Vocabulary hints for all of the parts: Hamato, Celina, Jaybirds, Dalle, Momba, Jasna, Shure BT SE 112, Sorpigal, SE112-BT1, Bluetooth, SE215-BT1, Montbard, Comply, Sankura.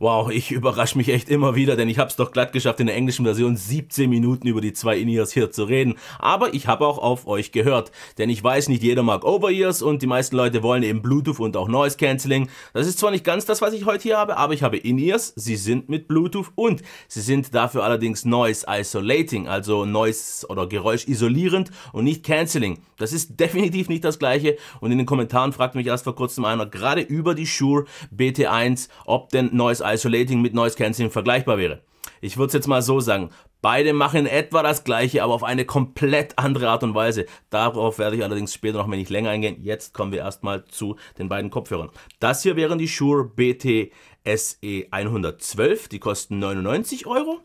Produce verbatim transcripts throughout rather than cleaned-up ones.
Wow, ich überrasche mich echt immer wieder, denn ich habe es doch glatt geschafft, in der englischen Version siebzehn Minuten über die zwei In-Ears hier zu reden. Aber ich habe auch auf euch gehört, denn ich weiß, nicht jeder mag Over-Ears und die meisten Leute wollen eben Bluetooth und auch Noise Cancelling. Das ist zwar nicht ganz das, was ich heute hier habe, aber ich habe In-Ears, sie sind mit Bluetooth und sie sind dafür allerdings Noise Isolating, also Noise oder Geräusch isolierend und nicht Cancelling. Das ist definitiv nicht das gleiche und in den Kommentaren fragt mich erst vor kurzem einer, gerade über die Shure B T eins, ob denn Noise Isolating mit Noise Cancelling vergleichbar wäre. Ich würde es jetzt mal so sagen, beide machen etwa das gleiche, aber auf eine komplett andere Art und Weise. Darauf werde ich allerdings später noch wenig länger eingehen. Jetzt kommen wir erstmal zu den beiden Kopfhörern. Das hier wären die Shure B T S E hundertzwölf, die kosten neunundneunzig Euro.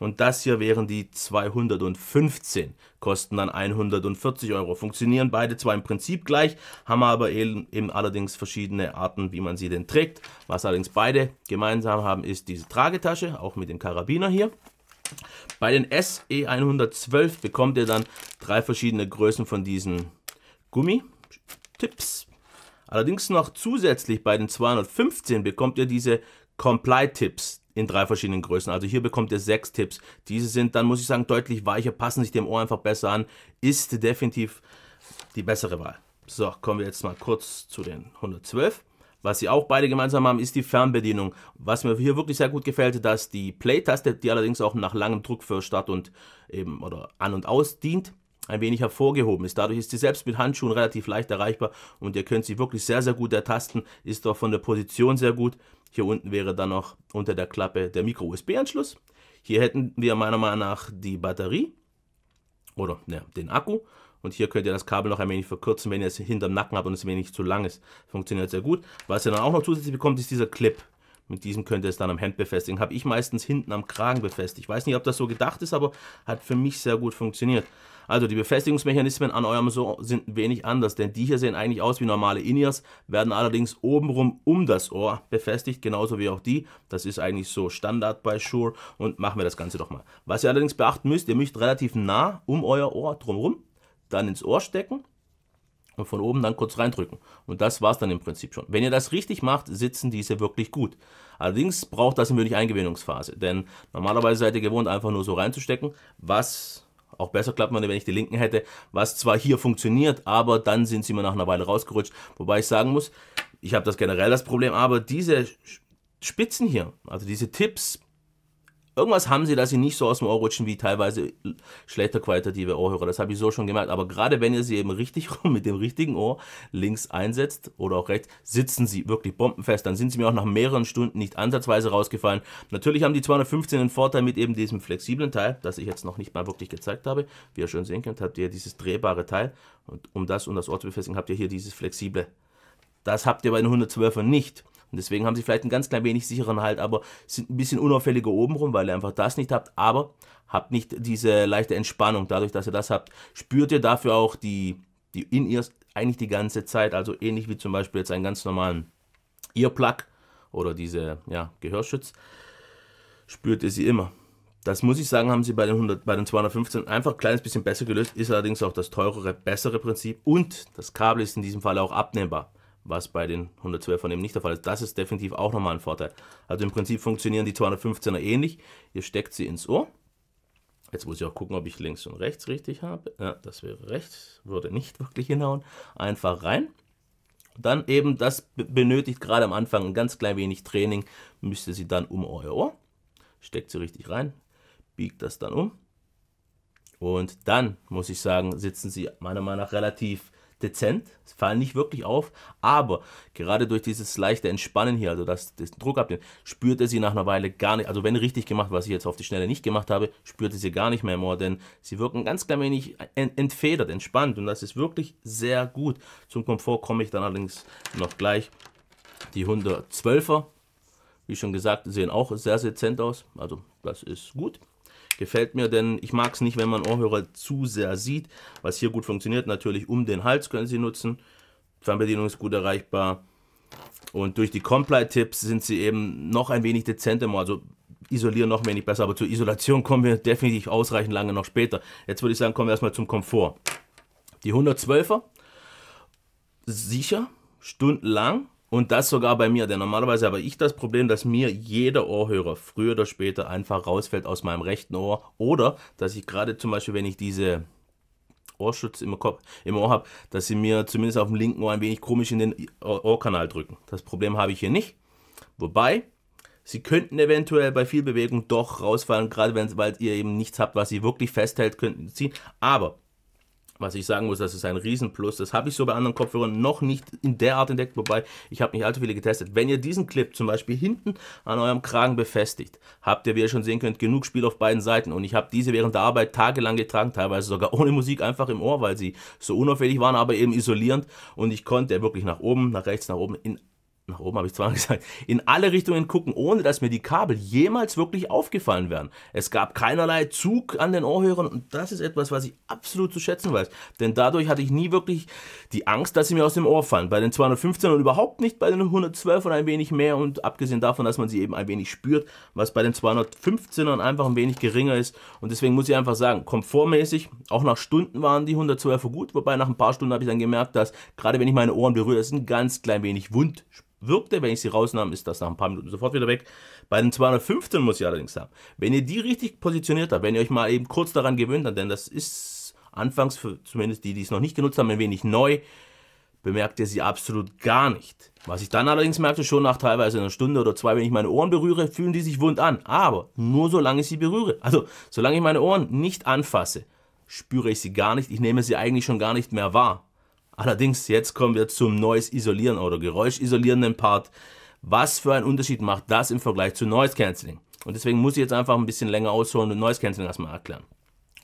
Und das hier wären die zweihundertfünfzehn, kosten dann hundertvierzig Euro. Funktionieren beide zwar im Prinzip gleich, haben aber eben, eben allerdings verschiedene Arten, wie man sie denn trägt. Was allerdings beide gemeinsam haben, ist diese Tragetasche, auch mit dem Karabiner hier. Bei den S E hundertzwölf bekommt ihr dann drei verschiedene Größen von diesen Gummi-Tipps. Allerdings noch zusätzlich bei den zweihundertfünfzehn bekommt ihr diese Comply-Tipps in drei verschiedenen Größen. Also hier bekommt ihr sechs Tipps. Diese sind dann, muss ich sagen, deutlich weicher, passen sich dem Ohr einfach besser an. Ist definitiv die bessere Wahl. So, kommen wir jetzt mal kurz zu den hundertzwölf. Was sie auch beide gemeinsam haben, ist die Fernbedienung. Was mir hier wirklich sehr gut gefällt, dass die Play-Taste, die allerdings auch nach langem Druck für Start und eben oder an und aus dient, ein wenig hervorgehoben ist. Dadurch ist sie selbst mit Handschuhen relativ leicht erreichbar und ihr könnt sie wirklich sehr, sehr gut ertasten. Ist auch von der Position sehr gut. Hier unten wäre dann noch unter der Klappe der Micro-U S B-Anschluss. Hier hätten wir meiner Meinung nach die Batterie oder ne, den Akku. Und hier könnt ihr das Kabel noch ein wenig verkürzen, wenn ihr es hinterm Nacken habt und es wenig zu lang ist. Funktioniert sehr gut. Was ihr dann auch noch zusätzlich bekommt, ist dieser Clip. Mit diesem könnt ihr es dann am Hemd befestigen. Habe ich meistens hinten am Kragen befestigt. Ich weiß nicht, ob das so gedacht ist, aber hat für mich sehr gut funktioniert. Also die Befestigungsmechanismen an eurem Ohr sind wenig anders, denn die hier sehen eigentlich aus wie normale In-Ears, werden allerdings obenrum um das Ohr befestigt, genauso wie auch die. Das ist eigentlich so Standard bei Shure und machen wir das Ganze doch mal. Was ihr allerdings beachten müsst, ihr müsst relativ nah um euer Ohr drumherum, dann ins Ohr stecken und von oben dann kurz reindrücken. Und das war es dann im Prinzip schon. Wenn ihr das richtig macht, sitzen diese wirklich gut. Allerdings braucht das eine wenig Eingewöhnungsphase, denn normalerweise seid ihr gewohnt, einfach nur so reinzustecken, was auch besser klappt man, wenn ich die linken hätte, was zwar hier funktioniert, aber dann sind sie mir nach einer Weile rausgerutscht. Wobei ich sagen muss, ich habe das generell das Problem, aber diese Spitzen hier, also diese Tipps, irgendwas haben sie, dass sie nicht so aus dem Ohr rutschen wie teilweise schlechter qualitative Ohrhörer. Das habe ich so schon gemerkt. Aber gerade wenn ihr sie eben richtig rum mit dem richtigen Ohr links einsetzt oder auch rechts, sitzen sie wirklich bombenfest. Dann sind sie mir auch nach mehreren Stunden nicht ansatzweise rausgefallen. Natürlich haben die zweihundertfünfzehn einen Vorteil mit eben diesem flexiblen Teil, das ich jetzt noch nicht mal wirklich gezeigt habe. Wie ihr schon sehen könnt, habt ihr dieses drehbare Teil. Und um das und das Ohr zu befestigen, habt ihr hier dieses flexible. Das habt ihr bei den hundertzwölfern nicht. Und deswegen haben sie vielleicht ein ganz klein wenig sicheren Halt, aber sind ein bisschen unauffälliger obenrum, weil ihr einfach das nicht habt. Aber habt nicht diese leichte Entspannung. Dadurch, dass ihr das habt, spürt ihr dafür auch die, die In-Ears eigentlich die ganze Zeit. Also ähnlich wie zum Beispiel jetzt einen ganz normalen Earplug oder diese ja, Gehörschutz, spürt ihr sie immer. Das muss ich sagen, haben sie bei den, hundert, bei den zweihundertfünfzehn einfach ein kleines bisschen besser gelöst. Ist allerdings auch das teurere, bessere Prinzip. Und das Kabel ist in diesem Fall auch abnehmbar, was bei den hundertzwölfern eben nicht der Fall ist. Das ist definitiv auch nochmal ein Vorteil. Also im Prinzip funktionieren die zweihundertfünfzehner ähnlich. Ihr steckt sie ins Ohr. Jetzt muss ich auch gucken, ob ich links und rechts richtig habe. Ja, das wäre rechts. Würde nicht wirklich hinhauen. Einfach rein. Dann eben, das benötigt gerade am Anfang ein ganz klein wenig Training. Müsst ihr sie dann um euer Ohr. Steckt sie richtig rein. Biegt das dann um. Und dann, muss ich sagen, sitzen sie meiner Meinung nach relativ dezent, es fallen nicht wirklich auf, aber gerade durch dieses leichte Entspannen hier, also das, das Druck abnehmen, spürt er sie nach einer Weile gar nicht, also wenn richtig gemacht, was ich jetzt auf die Schnelle nicht gemacht habe, spürt er sie gar nicht mehr im Ohr, denn sie wirken ganz klein wenig entfedert, entspannt und das ist wirklich sehr gut. Zum Komfort komme ich dann allerdings noch gleich. Die hundertzwölfer, wie schon gesagt, sehen auch sehr dezent aus, also das ist gut. Gefällt mir, denn ich mag es nicht, wenn man Ohrhörer zu sehr sieht. Was hier gut funktioniert, natürlich um den Hals können Sie nutzen. Fernbedienung ist gut erreichbar. Und durch die Comply-Tipps sind sie eben noch ein wenig dezenter, also isolieren noch wenig besser. Aber zur Isolation kommen wir definitiv ausreichend lange noch später. Jetzt würde ich sagen, kommen wir erstmal zum Komfort. Die hundertzwölfer, sicher, stundenlang. Und das sogar bei mir, denn normalerweise habe ich das Problem, dass mir jeder Ohrhörer früher oder später einfach rausfällt aus meinem rechten Ohr. Oder, dass ich gerade zum Beispiel, wenn ich diese Ohrschutz im, Kopf, im Ohr habe, dass sie mir zumindest auf dem linken Ohr ein wenig komisch in den Ohrkanal drücken. Das Problem habe ich hier nicht. Wobei, sie könnten eventuell bei viel Bewegung doch rausfallen, gerade wenn, weil ihr eben nichts habt, was sie wirklich festhält, könnten sie ziehen. Aber was ich sagen muss, das ist ein Riesenplus. Das habe ich so bei anderen Kopfhörern noch nicht in der Art entdeckt, wobei ich habe nicht allzu viele getestet. Wenn ihr diesen Clip zum Beispiel hinten an eurem Kragen befestigt, habt ihr, wie ihr schon sehen könnt, genug Spiel auf beiden Seiten. Und ich habe diese während der Arbeit tagelang getragen, teilweise sogar ohne Musik, einfach im Ohr, weil sie so unauffällig waren, aber eben isolierend. Und ich konnte wirklich nach oben, nach rechts, nach oben, in, nach oben habe ich zwar gesagt, in alle Richtungen gucken, ohne dass mir die Kabel jemals wirklich aufgefallen wären. Es gab keinerlei Zug an den Ohrhörern und das ist etwas, was ich absolut zu schätzen weiß. Denn dadurch hatte ich nie wirklich die Angst, dass sie mir aus dem Ohr fallen. Bei den zweihundertfünfzehn und überhaupt nicht bei den hundertzwölf und ein wenig mehr, und abgesehen davon, dass man sie eben ein wenig spürt, was bei den zweihundertfünfzehnern einfach ein wenig geringer ist. Und deswegen muss ich einfach sagen, komfortmäßig, auch nach Stunden waren die hundertzwölfer gut, wobei nach ein paar Stunden habe ich dann gemerkt, dass gerade wenn ich meine Ohren berühre, es ein ganz klein wenig wund wirkte. Wenn ich sie rausnahm, ist das nach ein paar Minuten sofort wieder weg. Bei den zweihundertfünfzehn muss ich allerdings sagen, wenn ihr die richtig positioniert habt, wenn ihr euch mal eben kurz daran gewöhnt habt, denn das ist anfangs, für zumindest die, die es noch nicht genutzt haben, ein wenig neu, bemerkt ihr sie absolut gar nicht. Was ich dann allerdings merkte, schon nach teilweise einer Stunde oder zwei, wenn ich meine Ohren berühre, fühlen die sich wund an. Aber nur solange ich sie berühre. Also solange ich meine Ohren nicht anfasse, spüre ich sie gar nicht. Ich nehme sie eigentlich schon gar nicht mehr wahr. Allerdings, jetzt kommen wir zum Noise-Isolieren oder Geräusch-isolierenden Part. Was für einen Unterschied macht das im Vergleich zu Noise-Canceling? Und deswegen muss ich jetzt einfach ein bisschen länger ausholen und Noise-Canceling erstmal erklären.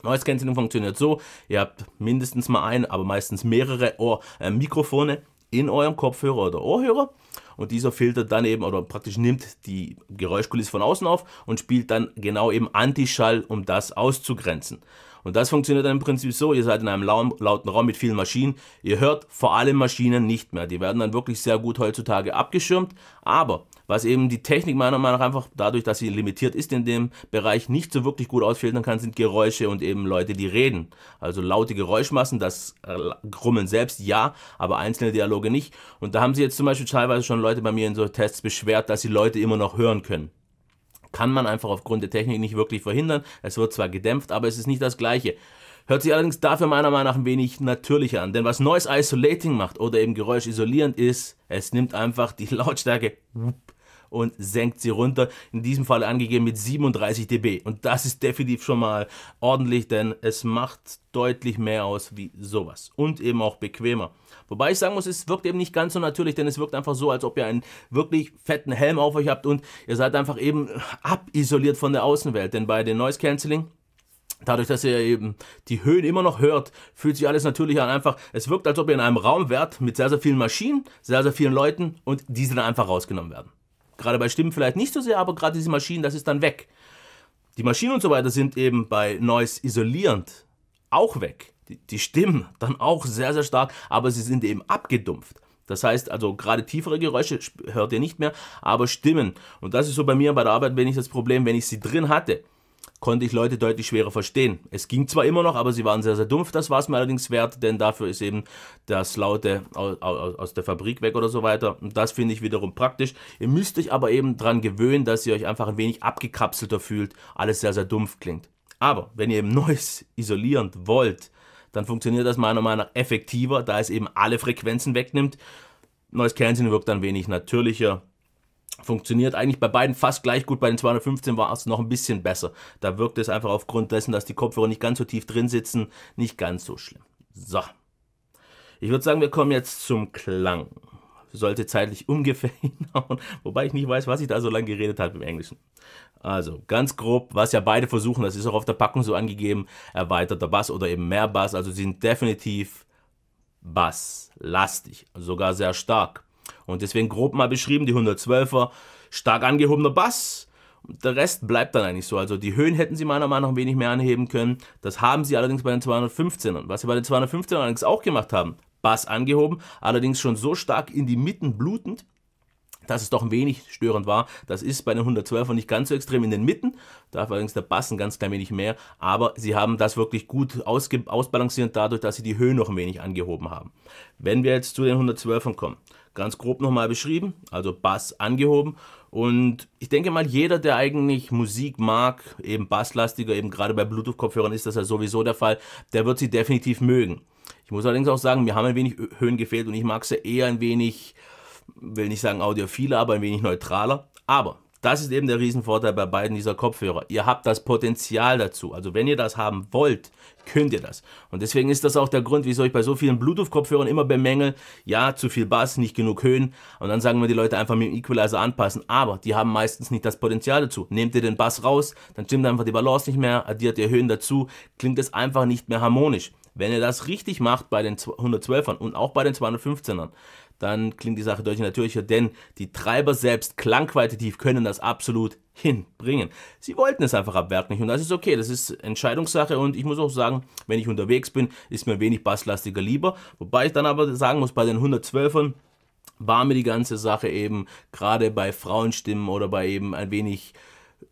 Noise-Canceling funktioniert so, ihr habt mindestens mal ein, aber meistens mehrere Ohr, äh, Mikrofone in eurem Kopfhörer oder Ohrhörer. Und dieser filtert dann eben, oder praktisch nimmt die Geräuschkulisse von außen auf und spielt dann genau eben Antischall, um das auszugrenzen. Und das funktioniert dann im Prinzip so, ihr seid in einem lauten Raum mit vielen Maschinen, ihr hört vor allem Maschinen nicht mehr. Die werden dann wirklich sehr gut heutzutage abgeschirmt, aber was eben die Technik meiner Meinung nach einfach dadurch, dass sie limitiert ist in dem Bereich, nicht so wirklich gut ausfiltern kann, sind Geräusche und eben Leute, die reden. Also laute Geräuschmassen, das Grummeln selbst, ja, aber einzelne Dialoge nicht. Und da haben sie jetzt zum Beispiel teilweise schon Leute bei mir in so Tests beschwert, dass sie Leute immer noch hören können. Kann man einfach aufgrund der Technik nicht wirklich verhindern. Es wird zwar gedämpft, aber es ist nicht das Gleiche. Hört sich allerdings dafür meiner Meinung nach ein wenig natürlicher an. Denn was Noise Isolating macht oder eben Geräusch isolierend ist, es nimmt einfach die Lautstärke und senkt sie runter. In diesem Fall angegeben mit siebenunddreißig Dezibel. Und das ist definitiv schon mal ordentlich, denn es macht deutlich mehr aus wie sowas. Und eben auch bequemer. Wobei ich sagen muss, es wirkt eben nicht ganz so natürlich, denn es wirkt einfach so, als ob ihr einen wirklich fetten Helm auf euch habt und ihr seid einfach eben abisoliert von der Außenwelt. Denn bei den Noise Cancelling, dadurch, dass ihr eben die Höhen immer noch hört, fühlt sich alles natürlich an. Einfach, es wirkt, als ob ihr in einem Raum wärt mit sehr, sehr vielen Maschinen, sehr, sehr vielen Leuten und diese dann einfach rausgenommen werden. Gerade bei Stimmen vielleicht nicht so sehr, aber gerade diese Maschinen, das ist dann weg. Die Maschinen und so weiter sind eben bei Noise isolierend auch weg. Die, die Stimmen dann auch sehr, sehr stark, aber sie sind eben abgedumpft. Das heißt also, gerade tiefere Geräusche hört ihr nicht mehr, aber Stimmen. Und das ist so bei mir bei der Arbeit wenig das Problem, wenn ich sie drin hatte, konnte ich Leute deutlich schwerer verstehen. Es ging zwar immer noch, aber sie waren sehr, sehr dumpf. Das war es mir allerdings wert, denn dafür ist eben das Laute aus, aus, aus der Fabrik weg oder so weiter. Und das finde ich wiederum praktisch. Ihr müsst euch aber eben daran gewöhnen, dass ihr euch einfach ein wenig abgekapselter fühlt, alles sehr, sehr dumpf klingt. Aber wenn ihr eben Noise isolierend wollt, dann funktioniert das meiner Meinung nach effektiver, da es eben alle Frequenzen wegnimmt. Noise Cancelling wirkt dann wenig natürlicher. Funktioniert eigentlich bei beiden fast gleich gut, bei den zweihundertfünfzehn war es noch ein bisschen besser. Da wirkt es einfach aufgrund dessen, dass die Kopfhörer nicht ganz so tief drin sitzen, nicht ganz so schlimm. So, ich würde sagen, wir kommen jetzt zum Klang. Sollte zeitlich ungefähr hinhauen, wobei ich nicht weiß, was ich da so lange geredet habe im Englischen. Also ganz grob, was ja beide versuchen, das ist auch auf der Packung so angegeben, erweiterter Bass oder eben mehr Bass, also sie sind definitiv basslastig, sogar sehr stark. Und deswegen grob mal beschrieben, die hundertzwölfer, stark angehobener Bass. Der Rest bleibt dann eigentlich so. Also die Höhen hätten sie meiner Meinung nach ein wenig mehr anheben können. Das haben sie allerdings bei den zweihundertfünfzehnern. Was sie bei den zweihundertfünfzehnern allerdings auch gemacht haben, Bass angehoben, allerdings schon so stark in die Mitten blutend, dass es doch ein wenig störend war. Das ist bei den hundertzwölfern nicht ganz so extrem in den Mitten. Da war allerdings der Bass ein ganz klein wenig mehr. Aber sie haben das wirklich gut ausbalanciert dadurch, dass sie die Höhen noch ein wenig angehoben haben. Wenn wir jetzt zu den hundertzwölfern kommen, ganz grob nochmal beschrieben, also Bass angehoben. Und ich denke mal, jeder, der eigentlich Musik mag, eben basslastiger, eben gerade bei Bluetooth-Kopfhörern ist das ja sowieso der Fall, der wird sie definitiv mögen. Ich muss allerdings auch sagen, mir haben ein wenig Höhen gefehlt und ich mag sie eher ein wenig, will nicht sagen audiophiler, aber ein wenig neutraler. Aber das ist eben der Riesenvorteil bei beiden dieser Kopfhörer. Ihr habt das Potenzial dazu. Also wenn ihr das haben wollt, könnt ihr das. Und deswegen ist das auch der Grund, wieso ich bei so vielen Bluetooth-Kopfhörern immer bemängel, ja, zu viel Bass, nicht genug Höhen. Und dann sagen wir, die Leute einfach mit dem Equalizer anpassen. Aber die haben meistens nicht das Potenzial dazu. Nehmt ihr den Bass raus, dann stimmt einfach die Balance nicht mehr, addiert ihr Höhen dazu, klingt es einfach nicht mehr harmonisch. Wenn ihr das richtig macht bei den hundertzwölfern und auch bei den zweihundertfünfzehnern, dann klingt die Sache deutlich natürlicher, denn die Treiber selbst klangqualitativ können das absolut hinbringen. Sie wollten es einfach ab Werk nicht und das ist okay, das ist Entscheidungssache und ich muss auch sagen, wenn ich unterwegs bin, ist mir wenig basslastiger lieber, wobei ich dann aber sagen muss, bei den hundertzwölfern war mir die ganze Sache eben gerade bei Frauenstimmen oder bei eben ein wenig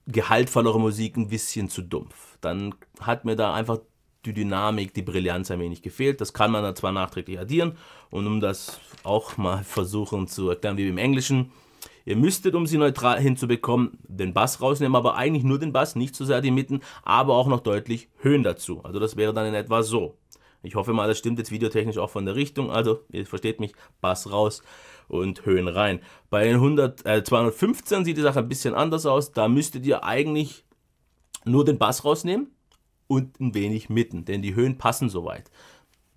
gehaltvollere Musik ein bisschen zu dumpf. Dann hat mir da einfach die Dynamik, die Brillanz ein wenig gefehlt. Das kann man da zwar nachträglich addieren und um das auch mal versuchen zu erklären wie im Englischen. Ihr müsstet, um sie neutral hinzubekommen, den Bass rausnehmen, aber eigentlich nur den Bass, nicht so sehr die Mitten, aber auch noch deutlich Höhen dazu. Also das wäre dann in etwa so. Ich hoffe mal, das stimmt jetzt videotechnisch auch von der Richtung. Also ihr versteht mich, Bass raus und Höhen rein. Bei den zweihundertfünfzehn sieht die Sache ein bisschen anders aus. Da müsstet ihr eigentlich nur den Bass rausnehmen und ein wenig Mitten, denn die Höhen passen soweit.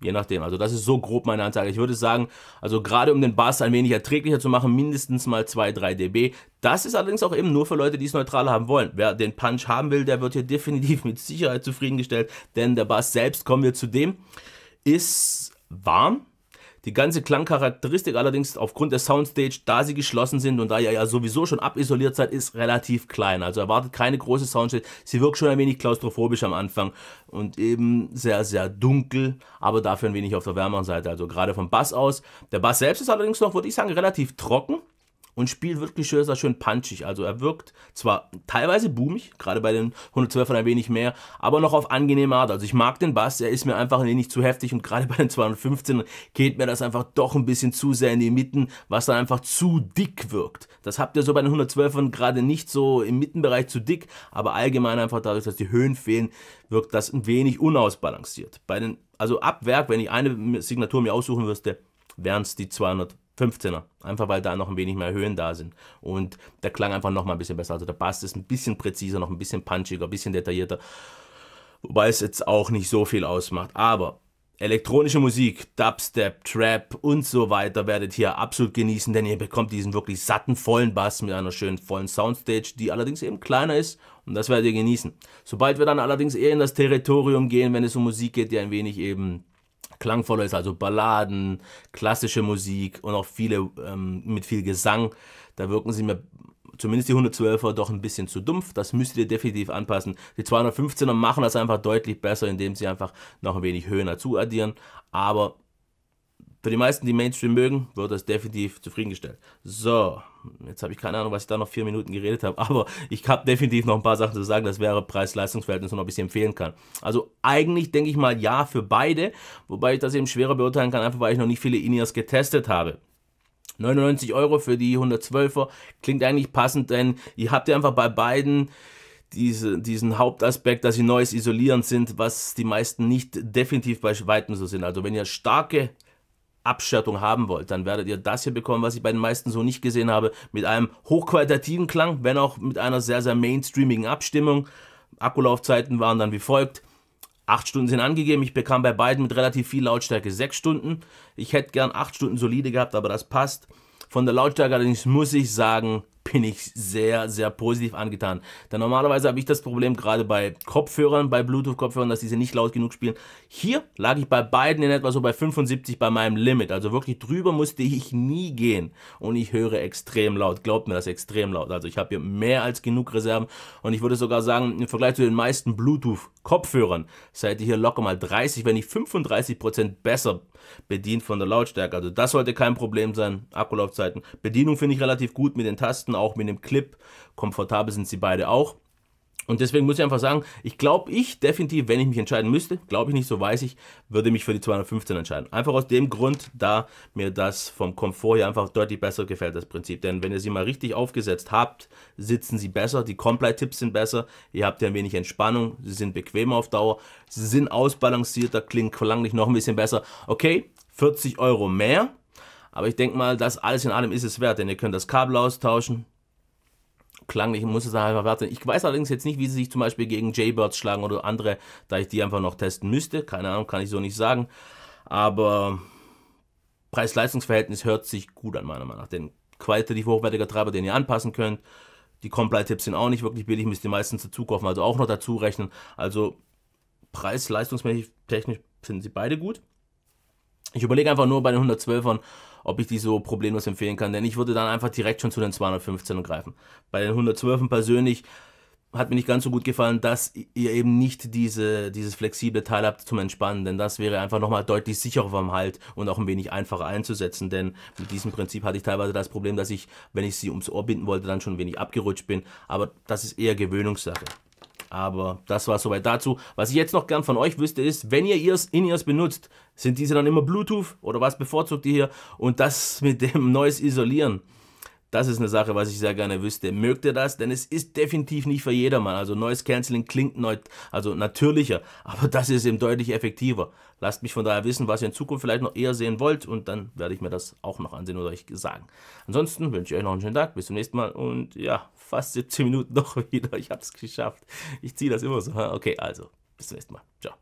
Je nachdem, also das ist so grob meine Ansage. Ich würde sagen, also gerade um den Bass ein wenig erträglicher zu machen, mindestens mal zwei bis drei dB. Das ist allerdings auch eben nur für Leute, die es neutral haben wollen. Wer den Punch haben will, der wird hier definitiv mit Sicherheit zufriedengestellt, denn der Bass selbst, kommen wir zu dem, ist warm. Die ganze Klangcharakteristik allerdings aufgrund der Soundstage, da sie geschlossen sind und da ihr ja sowieso schon abisoliert seid, ist relativ klein. Also erwartet keine große Soundstage. Sie wirkt schon ein wenig klaustrophobisch am Anfang und eben sehr, sehr dunkel, aber dafür ein wenig auf der wärmeren Seite. Also gerade vom Bass aus. Der Bass selbst ist allerdings noch, würde ich sagen, relativ trocken und spielt wirklich schön, schön punchig. Also er wirkt zwar teilweise boomig, gerade bei den hundertzwölfern ein wenig mehr, aber noch auf angenehme Art. Also ich mag den Bass, er ist mir einfach nicht zu heftig und gerade bei den zweihundertfünfzehnern geht mir das einfach doch ein bisschen zu sehr in die Mitten, was dann einfach zu dick wirkt. Das habt ihr so bei den hundertzwölfern gerade nicht so im Mittenbereich zu dick, aber allgemein einfach dadurch, dass die Höhen fehlen, wirkt das ein wenig unausbalanciert. Bei den, also ab Werk, wenn ich eine Signatur mir aussuchen müsste, wären es die zweihundertfünfzehner, einfach weil da noch ein wenig mehr Höhen da sind und der Klang einfach noch mal ein bisschen besser, also der Bass ist ein bisschen präziser, noch ein bisschen punchiger, ein bisschen detaillierter, wobei es jetzt auch nicht so viel ausmacht, aber elektronische Musik, Dubstep, Trap und so weiter werdet hier absolut genießen, denn ihr bekommt diesen wirklich satten, vollen Bass mit einer schönen, vollen Soundstage, die allerdings eben kleiner ist und das werdet ihr genießen. Sobald wir dann allerdings eher in das Territorium gehen, wenn es um Musik geht, die ein wenig eben klangvoller ist, also Balladen, klassische Musik und auch viele ähm, mit viel Gesang, da wirken sie mir, zumindest die hundertzwölfer, doch ein bisschen zu dumpf. Das müsst ihr definitiv anpassen. Die zweihundertfünfzehner machen das einfach deutlich besser, indem sie einfach noch ein wenig Höhen dazu addieren, aber für die meisten, die Mainstream mögen, wird das definitiv zufriedengestellt. So, jetzt habe ich keine Ahnung, was ich da noch vier Minuten geredet habe, aber ich habe definitiv noch ein paar Sachen zu sagen, das wäre Preis-Leistungs-Verhältnis und ob ich sie empfehlen kann. Also eigentlich denke ich mal ja für beide, wobei ich das eben schwerer beurteilen kann, einfach weil ich noch nicht viele In-Ears getestet habe. neunundneunzig Euro für die hundertzwölfer klingt eigentlich passend, denn ihr habt ja einfach bei beiden Diese, diesen Hauptaspekt, dass sie neues isolierend sind, was die meisten nicht definitiv bei Weitem so sind. Also wenn ihr starke Abschattung haben wollt, dann werdet ihr das hier bekommen, was ich bei den meisten so nicht gesehen habe, mit einem hochqualitativen Klang, wenn auch mit einer sehr, sehr mainstreamigen Abstimmung. Akkulaufzeiten waren dann wie folgt. acht Stunden sind angegeben, ich bekam bei beiden mit relativ viel Lautstärke sechs Stunden. Ich hätte gern acht Stunden solide gehabt, aber das passt. Von der Lautstärke allerdings muss ich sagen, bin ich sehr, sehr positiv angetan. Denn normalerweise habe ich das Problem gerade bei Kopfhörern, bei Bluetooth-Kopfhörern, dass diese nicht laut genug spielen. Hier lag ich bei beiden in etwa so bei fünfundsiebzig bei meinem Limit. Also wirklich drüber musste ich nie gehen. Und ich höre extrem laut. Glaubt mir, das ist extrem laut. Also ich habe hier mehr als genug Reserven. Und ich würde sogar sagen, im Vergleich zu den meisten Bluetooth-Kopfhörern seid ihr hier locker mal dreißig, wenn nicht fünfunddreißig Prozent besser bedient von der Lautstärke. Also das sollte kein Problem sein. Akkulaufzeiten. Bedienung finde ich relativ gut mit den Tasten, auch mit dem Clip. Komfortabel sind sie beide auch. Und deswegen muss ich einfach sagen, ich glaube, ich definitiv, wenn ich mich entscheiden müsste, glaube ich nicht, so weiß ich, würde mich für die zweihundertfünfzehn entscheiden. Einfach aus dem Grund, da mir das vom Komfort her einfach deutlich besser gefällt, das Prinzip. Denn wenn ihr sie mal richtig aufgesetzt habt, sitzen sie besser, die Comply-Tipps sind besser, ihr habt ja ein wenig Entspannung, sie sind bequemer auf Dauer, sie sind ausbalancierter, klingen klanglich noch ein bisschen besser. Okay, vierzig Euro mehr, aber ich denke mal, das alles in allem ist es wert, denn ihr könnt das Kabel austauschen. Klanglich muss es einfach wert sein. Ich weiß allerdings jetzt nicht, wie sie sich zum Beispiel gegen Jaybirds schlagen oder andere, da ich die einfach noch testen müsste. Keine Ahnung, kann ich so nicht sagen. Aber Preis-Leistungs-Verhältnis hört sich gut an, meiner Meinung nach. Denn qualitativ hochwertiger Treiber, den ihr anpassen könnt. Die Comply-Tipps sind auch nicht wirklich billig, müsst ihr meistens dazu kaufen, also auch noch dazu rechnen. Also preis-leistungsmäßig technisch finden sie beide gut. Ich überlege einfach nur bei den hundertzwölfern, ob ich die so problemlos empfehlen kann, denn ich würde dann einfach direkt schon zu den zweihundertfünfzehnern greifen. Bei den hundertzwölfern persönlich hat mir nicht ganz so gut gefallen, dass ihr eben nicht diese, dieses flexible Teil habt zum Entspannen, denn das wäre einfach nochmal deutlich sicherer vom Halt und auch ein wenig einfacher einzusetzen, denn mit diesem Prinzip hatte ich teilweise das Problem, dass ich, wenn ich sie ums Ohr binden wollte, dann schon ein wenig abgerutscht bin, aber das ist eher Gewöhnungssache. Aber das war es soweit dazu. Was ich jetzt noch gern von euch wüsste ist, wenn ihr In-Ears benutzt, sind diese dann immer Bluetooth oder was bevorzugt ihr hier? Und das mit dem Noise isolieren, das ist eine Sache, was ich sehr gerne wüsste. Mögt ihr das? Denn es ist definitiv nicht für jedermann. Also Noise Cancelling klingt neut also natürlicher, aber das ist eben deutlich effektiver. Lasst mich von daher wissen, was ihr in Zukunft vielleicht noch eher sehen wollt und dann werde ich mir das auch noch ansehen oder euch sagen. Ansonsten wünsche ich euch noch einen schönen Tag, bis zum nächsten Mal und ja, fast siebzehn Minuten noch wieder. Ich habe es geschafft. Ich ziehe das immer so. Okay, also bis zum nächsten Mal. Ciao.